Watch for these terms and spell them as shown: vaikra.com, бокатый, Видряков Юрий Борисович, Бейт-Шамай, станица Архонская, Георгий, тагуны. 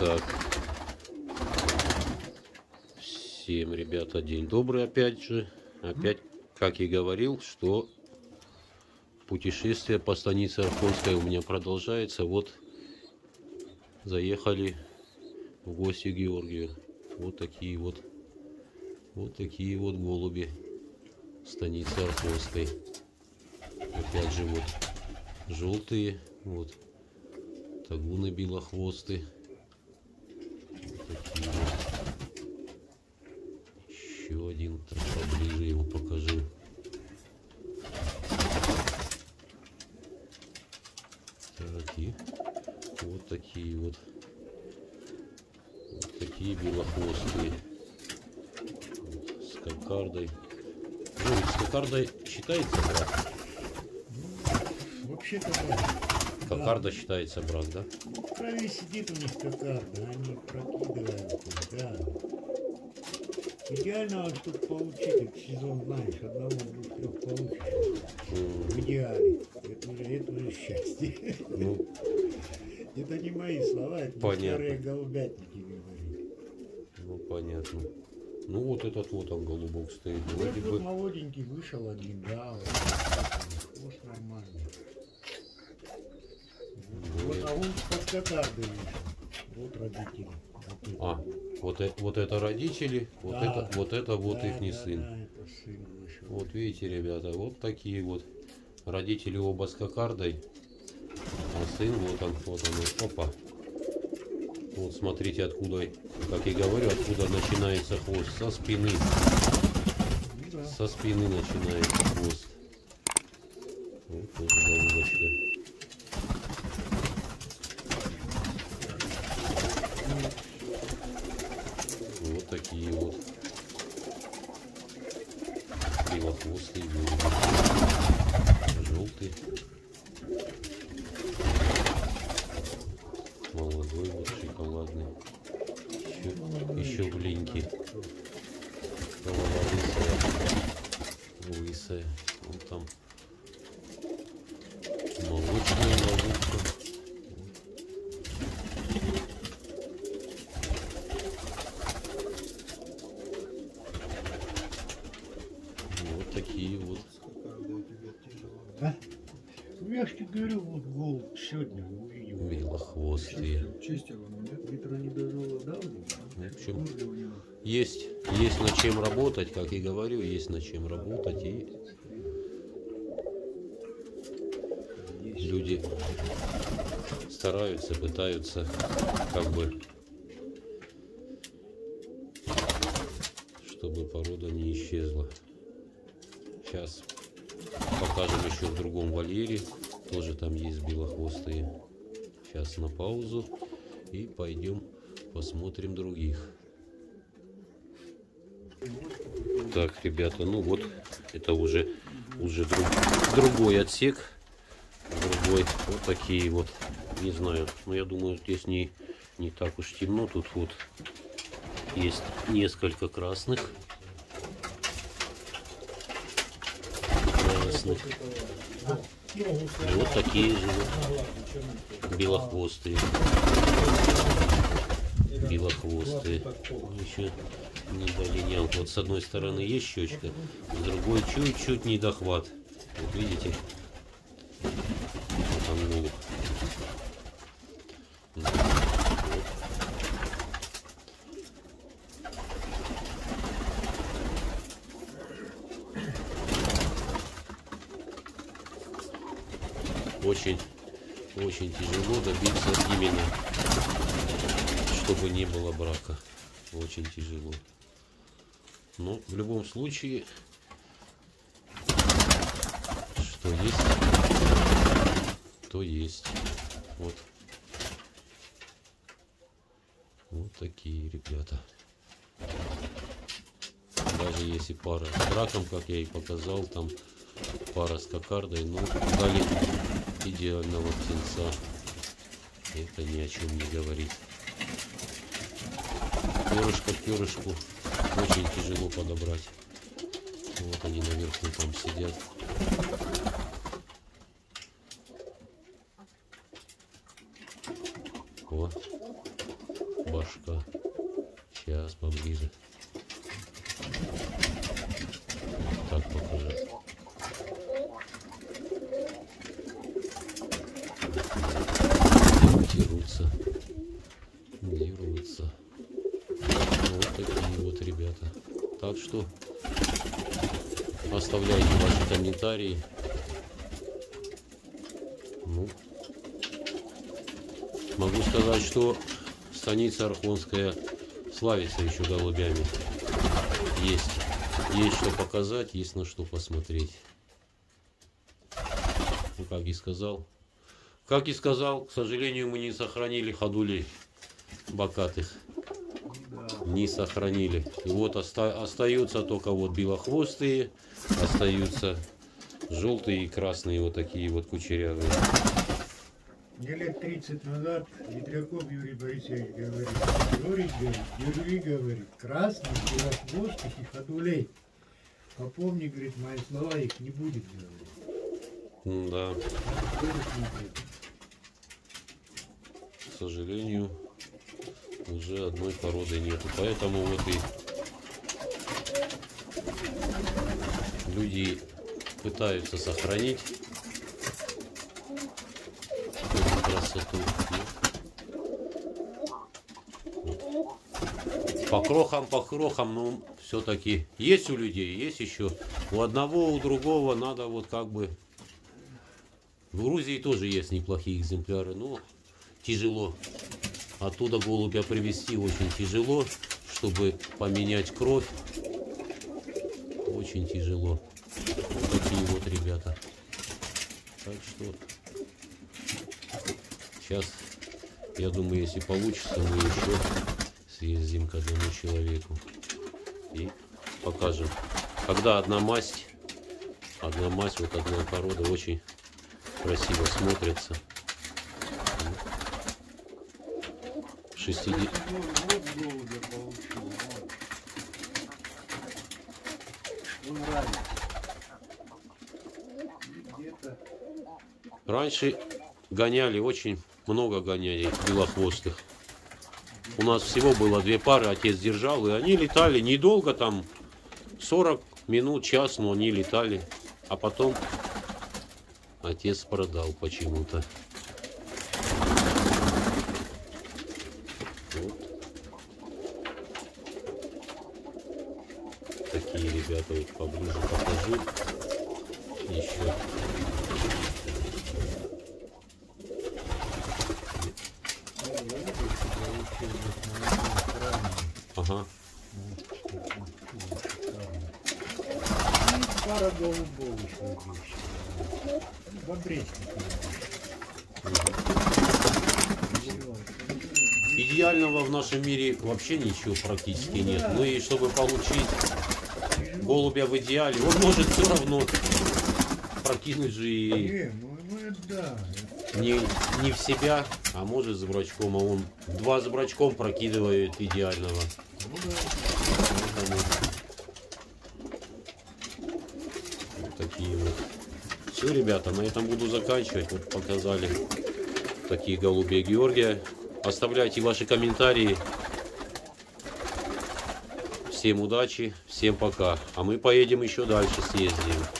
Так. Всем, ребята, день добрый опять же. Опять, как и говорил, что путешествие по станице Архонской у меня продолжается. Вот заехали в гости к Георгию. Вот такие вот голуби станицы Архонской. Опять же вот желтые, вот тагуны белохвосты. Еще один, так поближе его покажу. Так, и вот такие белохвостые с кокардой. Ну, с кокардой считается брак? Ну, вообще-то брак. Кокарда считается брак, да? Ну, в траве сидит у них кокарда, они прокидывают, да. Идеально вот тут получить, сезон знаешь, одного-двух-трех получишь. В идеале. Это уже счастье. Ну, это не мои слова, это старые голубятники говорили. Ну понятно. Ну вот этот вот он голубок стоит. Вроде бы молоденький вышел один, да. Вот нормально. Вот, а он под кокардой вышел. Вот родители. А, вот это родители, вот да, это их сын. Да, это сын вышел. Вот видите, ребята, вот такие вот. Родители оба с кокардой, а сын вот он. Опа. Вот смотрите, откуда, как и говорю, откуда начинается хвост. Со спины. Да. Со спины начинается хвост. Вот тоже голубочка. Вот такие вот. Белохвостые голуби. Желтые. Молодой вот шоколадный. Еще блинки. Голова лысая. Вот там. Молочная ловушка. Вот такие вот. А? Я же тебе говорю, вот голубь сегодня увидел. Белохвостые. Есть над чем работать, как и говорю, есть над чем работать. И люди стараются, пытаются как бы, чтобы порода не исчезла. Сейчас покажем еще в другом вольере. Тоже там есть белохвостые. Сейчас на паузу и пойдем посмотрим других. Так, ребята, ну вот это уже другой отсек. Другой. Вот такие вот. Не знаю. Но я думаю, здесь не так уж темно. Тут вот есть несколько красных. Вот такие же вот белохвостые. Еще не долинял. Вот с одной стороны есть щечка, с другой чуть-чуть недохват. Вот видите? Вот он голубь. Очень тяжело добиться именно, чтобы не было брака. Очень тяжело. Но в любом случае, что есть, то есть. Вот такие ребята. Даже если пара с браком, как я и показал, там пара с кокардой, но дали идеального птенца. Это ни о чем не говорит. Перышко к перышку очень тяжело подобрать. Вот они наверху там сидят. О, башка. Сейчас поближе. Вот так покажу. Дерутся. Дерутся. Вот такие вот ребята. Так что оставляйте ваши комментарии. Ну, могу сказать, что станица Архонская славится еще голубями. Есть что показать, есть на что посмотреть. Ну, как и сказал, к сожалению, мы не сохранили ходулей бокатых. Не сохранили. И вот остаются только вот белохвостые, остаются желтые и красные вот такие вот кучерявые. Мне лет 30 назад Видряков Юрий Борисович говорит, Георгий говорит, красных, белохвостых и ходулей. Попомни, говорит, мои слова, их не будет, говорит. Да. К сожалению, уже одной породы нету, поэтому вот и люди пытаются сохранить эту красоту. По крохам, но все-таки есть у людей, есть еще. У одного, у другого надо вот как бы... В Грузии тоже есть неплохие экземпляры, но тяжело. Оттуда голубя привезти очень тяжело, чтобы поменять кровь. Очень тяжело. Вот такие вот ребята. Так что сейчас, я думаю, если получится, мы еще съездим к одному человеку и покажем. Когда одна масть, вот одна порода очень красиво смотрится. 60. Раньше гоняли, очень много гоняли белохвостых. У нас всего было 2 пары, отец держал, и они летали недолго, там 40 минут, час, но они летали. А потом отец продал почему-то. Такие ребята, вот поближе покажу еще. Ага. Пара голубовых. Идеального в нашем мире вообще ничего практически нет. Ну и чтобы получить голубя в идеале, он может все равно прокинуть же и не в себя, а может с брачком, а он 2 с брачком прокидывает идеального. Вот такие вот. Все, ребята, на этом буду заканчивать. Вот показали такие голубей Георгия. Оставляйте ваши комментарии. Всем удачи, всем пока. А мы поедем еще дальше, съездим.